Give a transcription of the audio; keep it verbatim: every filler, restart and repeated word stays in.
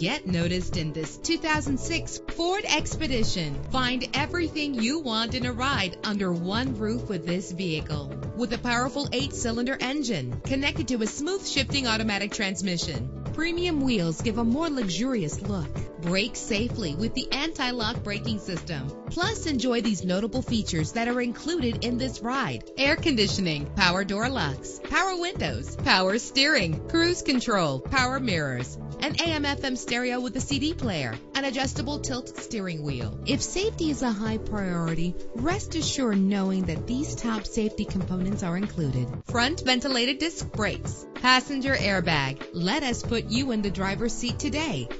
Get noticed in this two thousand six Ford Expedition. Find everything you want in a ride under one roof with this vehicle. With a powerful eight-cylinder engine connected to a smooth shifting automatic transmission, premium wheels give a more luxurious look. Brake safely with the anti-lock braking system. Plus, enjoy these notable features that are included in this ride: air conditioning, power door locks, power windows, power steering, cruise control, power mirrors, an A M F M stereo with a C D player, an adjustable tilt steering wheel. If safety is a high priority, rest assured knowing that these top safety components are included: front ventilated disc brakes, passenger airbag. Let us put you in the driver's seat today.